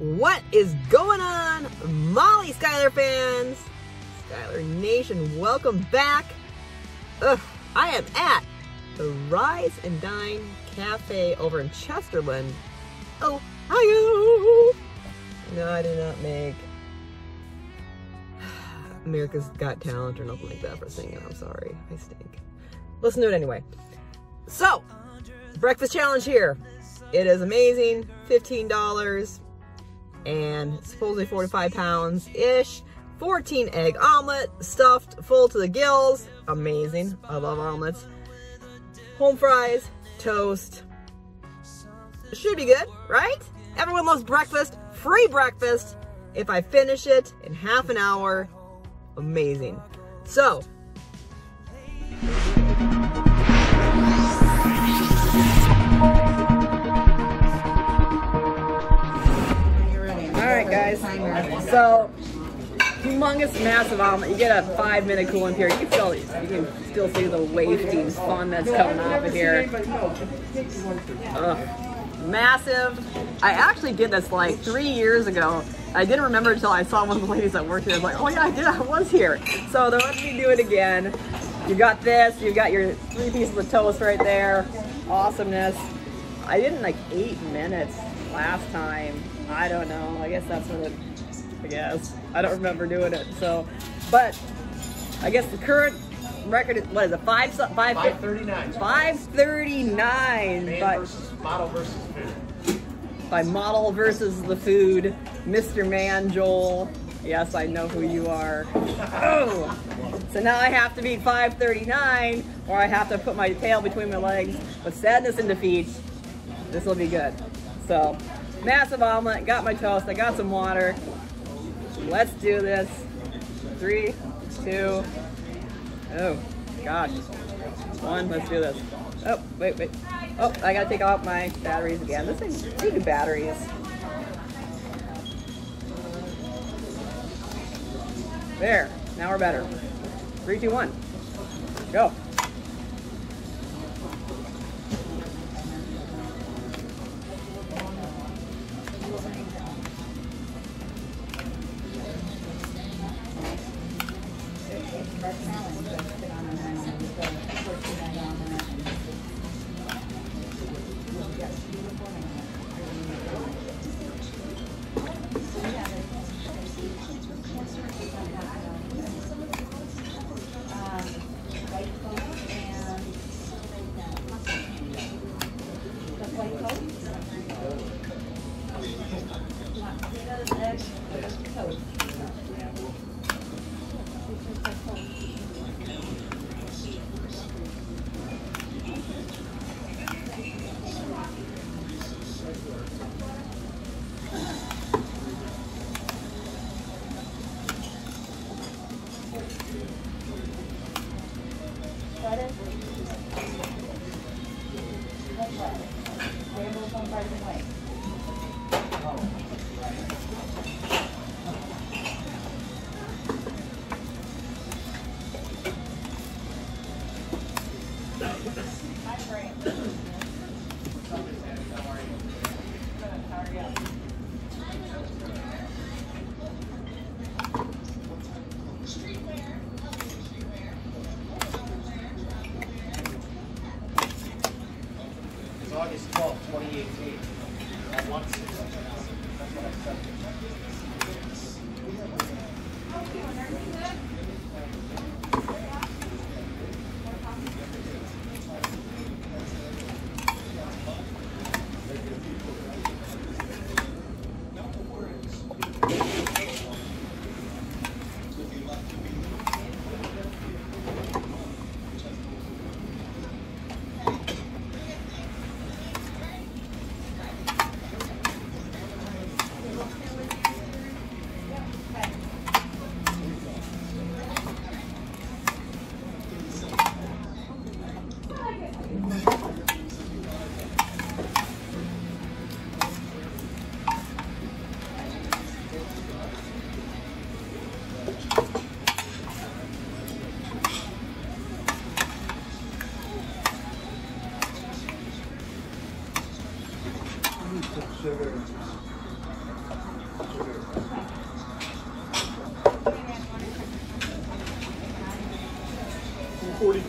What is going on, Molly Schuyler fans? Schuyler Nation, welcome back. I am at the Rise and Dine Cafe over in Chesterland, Ohio. No, I did not make America's Got Talent or nothing like that for singing. I'm sorry, I stink. Listen to it anyway. So, breakfast challenge here. It is amazing, $15. And supposedly 45 pounds-ish, 14 egg omelet, stuffed full to the gills, amazing, I love omelets, home fries, toast, should be good, right? Everyone loves breakfast, free breakfast, if I finish it in half an hour, amazing. So, guys, so humongous, massive omelet. You get a 5-minute cooling period. You can still see the wafting fun that's coming off of here. Massive. I actually did this like 3 years ago. I didn't remember until I saw one of the ladies that worked here. I was like, oh yeah, I did. I was here. So they're letting me do it again. You got this. You got your 3 pieces of toast right there. Awesomeness. I did in like 8 minutes last time. I don't know. I guess that's what it, I don't remember doing it. So, but I guess the current record is, what is it? 539. 539. Model versus food. By model versus the food. Mr. Man Joel. Yes, I know who you are. Oh! So now I have to beat 539 or I have to put my tail between my legs. With sadness and defeat, this will be good. So, massive omelet, got my toast, I got some water. Let's do this. 3, 2, oh gosh. 1, let's do this. Oh, wait. Oh, I gotta take out my batteries again. This thing's taking batteries. There, now we're better. 3, 2, 1, go.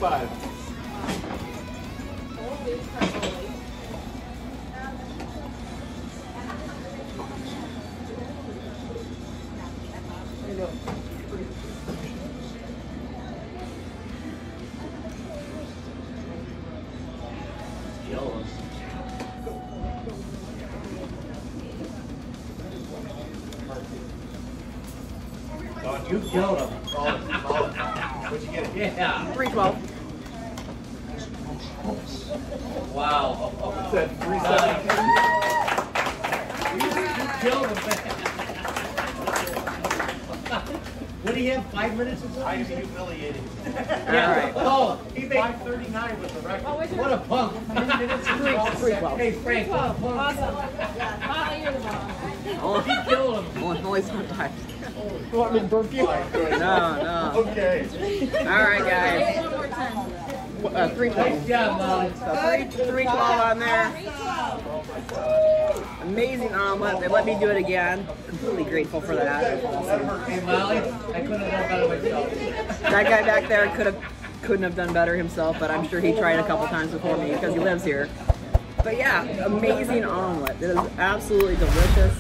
5. Oh, you killed him. What'd you get? Yeah. 312. Wow. It said 317. You killed him, man. What do you have, 5 minutes or something? I am humiliated. Yeah. All right. Oh, he made 539 with the record. What a punk. 3 minutes and 312. Hey, Frank, what a punk. Awesome. Molly, you're the bomb. He killed him. Only sometimes. You want me to burp you? No. Okay. All right, guys. 312. Nice job, Molly. So 312 on there. Amazing omelet. They let me do it again. Completely grateful for that. Hey, Molly, I couldn't have done better myself. That guy back there couldn't have done better himself, but I'm sure he tried a couple times before me because he lives here. But yeah, amazing omelet. It is absolutely delicious.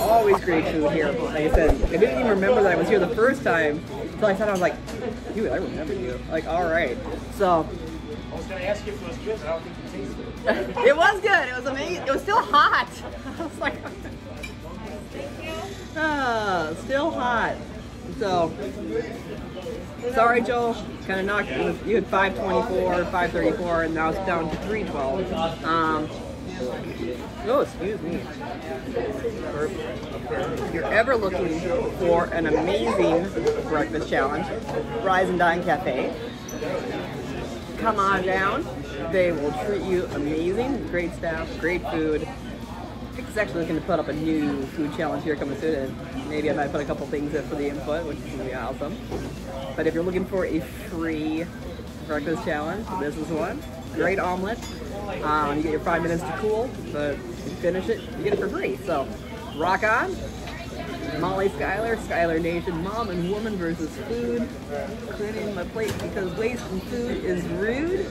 Always great food here. Like I said, I didn't even remember that I was here the first time until I said, I was like, dude, I remember you. Like, all right. So. I was going to ask you if it was good, but I don't think you tasted it. It was good. It was amazing. It was still hot. I was like, still hot. So, sorry, Joel. Kind of knocked. You had 524, 534, and now it's down to 312. Oh, excuse me. If you're ever looking for an amazing breakfast challenge, Rise and Dine Cafe, come on down. They will treat you amazing. Great staff, great food. Nick's actually looking to put up a new food challenge here coming soon, and maybe I might put a couple things in for the input, which is going to be awesome. But if you're looking for a free breakfast challenge, this is one. Great omelet. You get your 5 minutes to cool, but you finish it, you get it for free. So, rock on. Molly Schuyler, Schuyler Nation, mom and woman versus food. Cleaning my plate because wasting food is rude.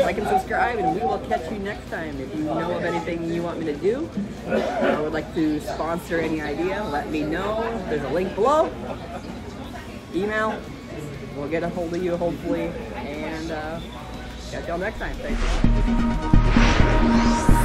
Like and subscribe, and we will catch you next time. If you know of anything you want me to do, or would like to sponsor any idea, let me know. There's a link below. Email. We'll get a hold of you, hopefully. And catch y'all next time. Thanks.